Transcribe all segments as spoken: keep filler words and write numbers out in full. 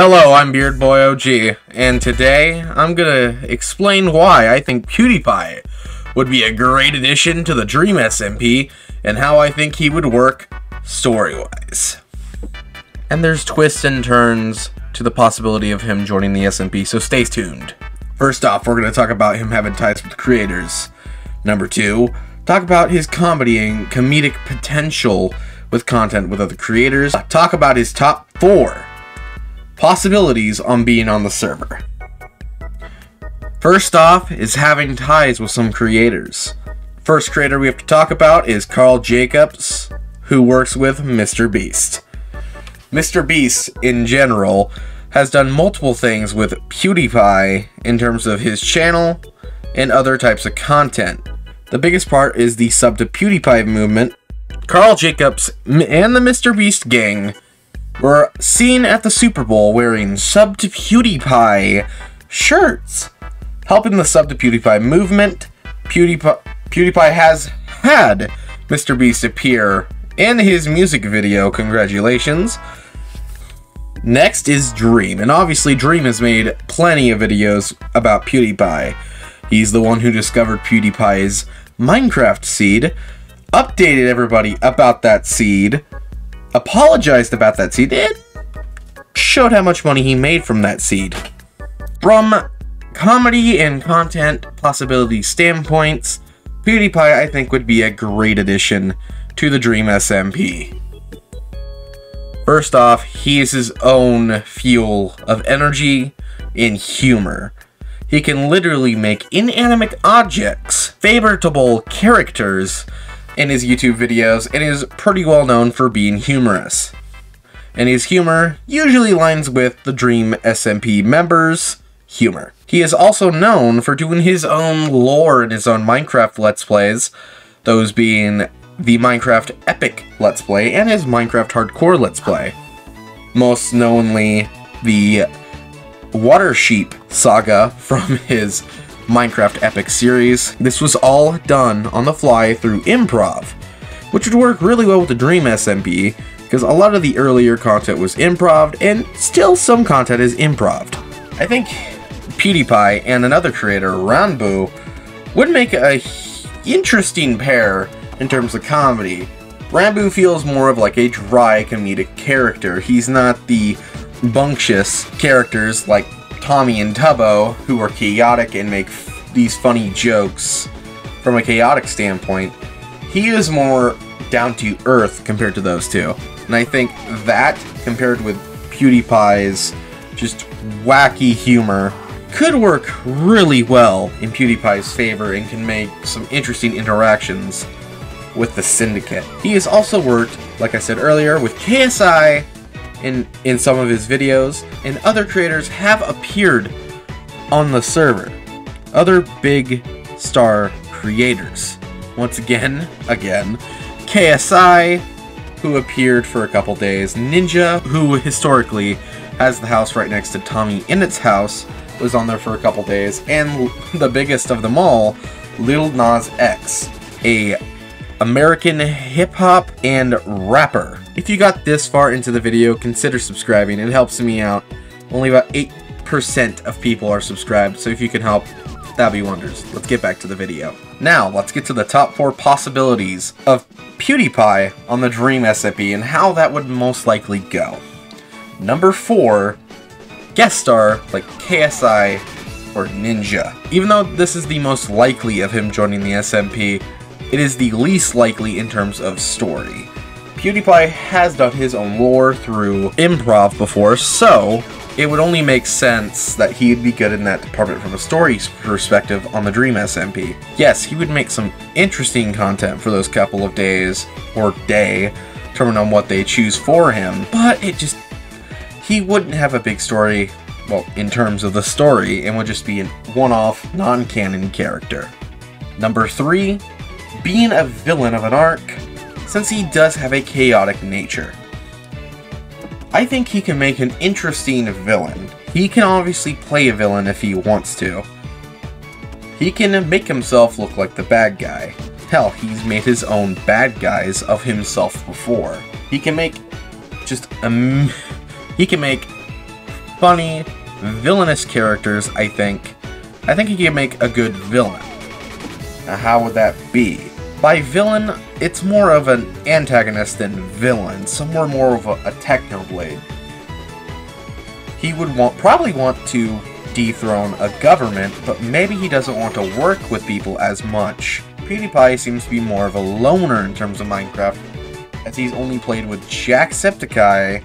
Hello, I'm BeardBoy O G, and today I'm gonna explain why I think PewDiePie would be a great addition to the Dream S M P and how I think he would work story-wise. And there's twists and turns to the possibility of him joining the S M P, so stay tuned. First off, we're gonna talk about him having ties with the creators. Number two, talk about his comedy and comedic potential with content with other creators. Talk about his top four possibilities on being on the server. First off is having ties with some creators. First creator we have to talk about is Carl Jacobs, who works with Mister Beast. Mister Beast, in general, has done multiple things with PewDiePie in terms of his channel and other types of content. The biggest part is the sub to PewDiePie movement. Carl Jacobs and the Mister Beast gang were seen at the Super Bowl wearing sub to PewDiePie shirts, helping the sub to PewDiePie movement. PewDiePie, PewDiePie has had Mister Beast appear in his music video, congratulations. Next is Dream, and obviously Dream has made plenty of videos about PewDiePie. He's the one who discovered PewDiePie's Minecraft seed, updated everybody about that seed, apologized about that seed, and showed how much money he made from that seed. From comedy and content possibility standpoints, PewDiePie I think would be a great addition to the Dream S M P. First off, he is his own fuel of energy and humor. He can literally make inanimate objects, favorable characters in his YouTube videos, and is pretty well known for being humorous. And his humor usually lines with the Dream S M P members' humor. He is also known for doing his own lore in his own Minecraft Let's Plays, those being the Minecraft Epic Let's Play and his Minecraft Hardcore Let's Play. Most knowingly, the Water Sheep saga from his Minecraft Epic series. This was all done on the fly through improv, which would work really well with the Dream S M P, because a lot of the earlier content was improv, and still some content is improv. I think PewDiePie and another creator, Ranboo, would make a interesting pair in terms of comedy. Ranboo feels more of like a dry comedic character. He's not the bumptious characters like Tommy and Tubbo, who are chaotic and make f these funny jokes from a chaotic standpoint. He is more down to earth compared to those two. And I think that, compared with PewDiePie's just wacky humor, could work really well in PewDiePie's favor and can make some interesting interactions with the Syndicate. He has also worked, like I said earlier, with K S I in, in some of his videos, and other creators have appeared on the server. Other big star creators. Once again, again, K S I, who appeared for a couple days, Ninja, who historically has the house right next to Tommy Innit's house, was on there for a couple days, and the biggest of them all, Lil Nas X, a American hip-hop and rapper. If you got this far into the video, consider subscribing. It helps me out. Only about eight percent of people are subscribed, so if you can help, that'd be wonders. Let's get back to the video. Now, let's get to the top four possibilities of PewDiePie on the Dream S M P and how that would most likely go. Number four, guest star like K S I or Ninja. Even though this is the most likely of him joining the S M P, it is the least likely in terms of story. PewDiePie has done his own lore through improv before, so it would only make sense that he'd be good in that department from a story perspective on the Dream S M P. Yes, he would make some interesting content for those couple of days, or day, determined on what they choose for him, but it just, he wouldn't have a big story, well, in terms of the story, and would just be a one-off, non-canon character. Number three, being a villain of an arc, since he does have a chaotic nature. I think he can make an interesting villain. He can obviously play a villain if he wants to. He can make himself look like the bad guy. Hell, he's made his own bad guys of himself before. He can make just a... he can make funny, villainous characters, I think. I think he can make a good villain. Now, how would that be? By villain, it's more of an antagonist than villain, somewhere more of a, a Technoblade. He would want, probably want to dethrone a government, but maybe he doesn't want to work with people as much. PewDiePie seems to be more of a loner in terms of Minecraft, as he's only played with Jacksepticeye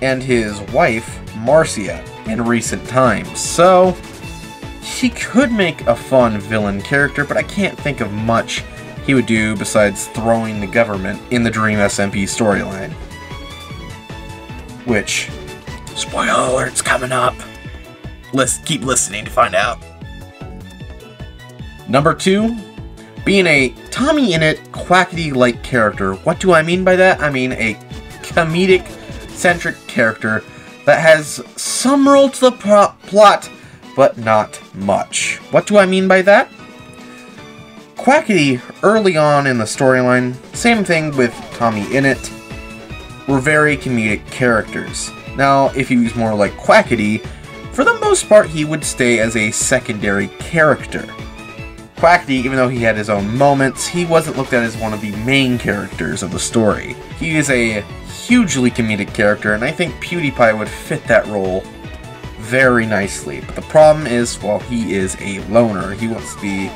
and his wife, Marcia, in recent times. So, he could make a fun villain character, but I can't think of much he would do besides throwing the government in the Dream S M P storyline. Which, spoiler alert's coming up. Let's keep listening to find out. Number two, being a Tommy Innit Quackity-like character. What do I mean by that? I mean a comedic-centric character that has some role to the plot, but not much. What do I mean by that? Quackity, early on in the storyline, same thing with Tommy Innit, were very comedic characters. Now, if he was more like Quackity, for the most part, he would stay as a secondary character. Quackity, even though he had his own moments, he wasn't looked at as one of the main characters of the story. He is a hugely comedic character, and I think PewDiePie would fit that role very nicely. But the problem is, well, he is a loner. He wants to be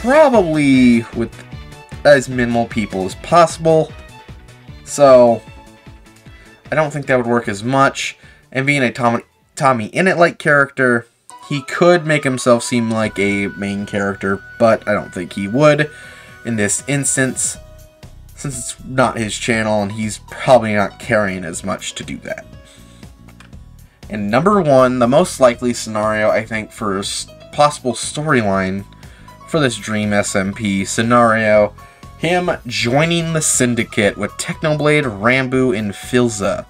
probably with as minimal people as possible, so I don't think that would work as much. And being a Tommy Tommy Innit-like character, he could make himself seem like a main character, but I don't think he would in this instance, since it's not his channel and he's probably not carrying as much to do that. And number one, the most likely scenario, I think, for a possible storyline for this Dream S M P scenario, him joining the Syndicate with Technoblade, Ranboo, and Filza.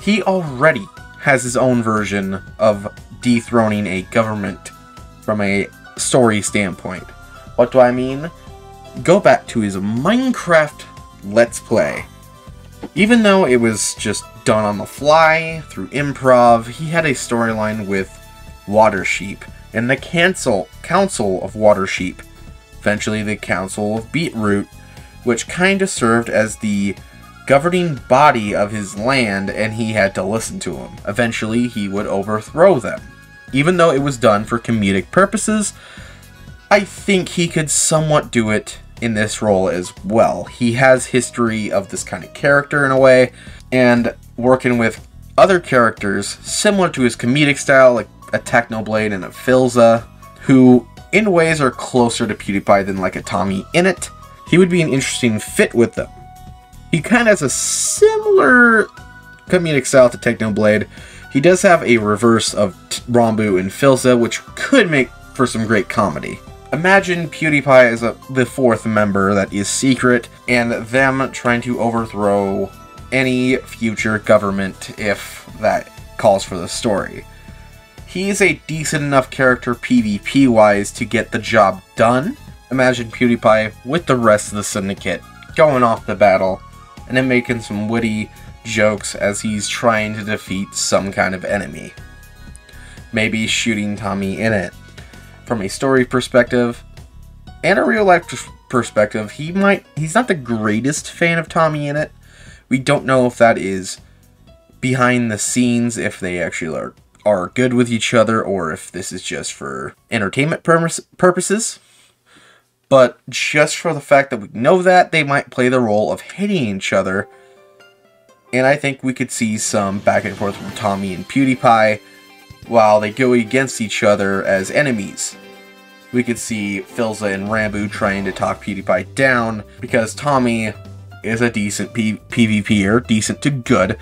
He already has his own version of dethroning a government from a story standpoint. What do I mean? Go back to his Minecraft Let's Play. Even though it was just done on the fly, through improv, he had a storyline with Water Sheep and the Council, Council of Water Sheep, eventually the Council of Beetroot, which kind of served as the governing body of his land, and he had to listen to him. Eventually, he would overthrow them. Even though it was done for comedic purposes, I think he could somewhat do it in this role as well. He has history of this kind of character in a way, and working with other characters similar to his comedic style, like a Technoblade and a Filza, who in ways are closer to PewDiePie than like a Tommy Innit. He would be an interesting fit with them. He kind of has a similar comedic style to Technoblade. He does have a reverse of Ranboo and Filza, which could make for some great comedy. Imagine PewDiePie as a, the fourth member that is secret, and them trying to overthrow any future government if that calls for the story. He is a decent enough character PvP-wise to get the job done. Imagine PewDiePie with the rest of the Syndicate going off the battle, and then making some witty jokes as he's trying to defeat some kind of enemy. Maybe shooting Tommy Innit. From a story perspective, and a real life perspective, he might he's not the greatest fan of Tommy Innit. We don't know if that is behind the scenes, if they actually are, are good with each other, or if this is just for entertainment purposes. But just for the fact that we know that, they might play the role of hating each other. And I think we could see some back and forth from Tommy and PewDiePie while they go against each other as enemies. We could see Filza and Ranboo trying to talk PewDiePie down because Tommy is a decent PvPer, decent to good.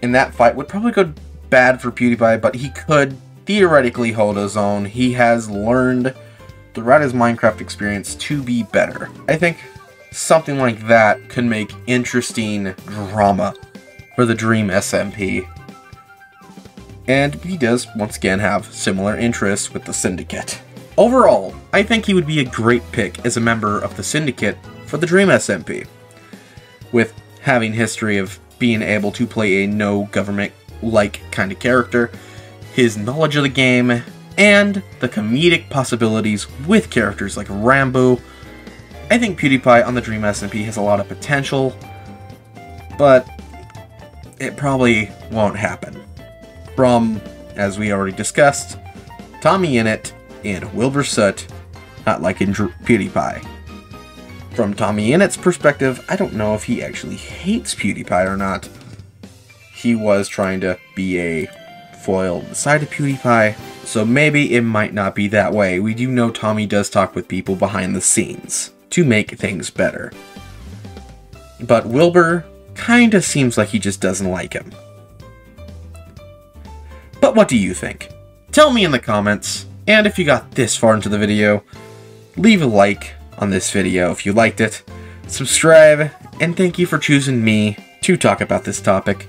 And that fight would probably go bad for PewDiePie, but he could theoretically hold his own. He has learned throughout his Minecraft experience to be better. I think something like that could make interesting drama for the Dream S M P. And he does, once again, have similar interests with the Syndicate. Overall, I think he would be a great pick as a member of the Syndicate for the Dream S M P, with having history of being able to play a no-government like kind of character, his knowledge of the game, and the comedic possibilities with characters like Ranboo. I think PewDiePie on the Dream S M P has a lot of potential, but it probably won't happen. From, as we already discussed, Tommy Innit and Wilbur Soot, not liking PewDiePie. From Tommy Innit's perspective, I don't know if he actually hates PewDiePie or not. He was trying to be a foil on the side of PewDiePie, so maybe it might not be that way. We do know Tommy does talk with people behind the scenes to make things better. But Wilbur kinda seems like he just doesn't like him. But what do you think? Tell me in the comments, and if you got this far into the video, leave a like on this video if you liked it, subscribe, and thank you for choosing me to talk about this topic,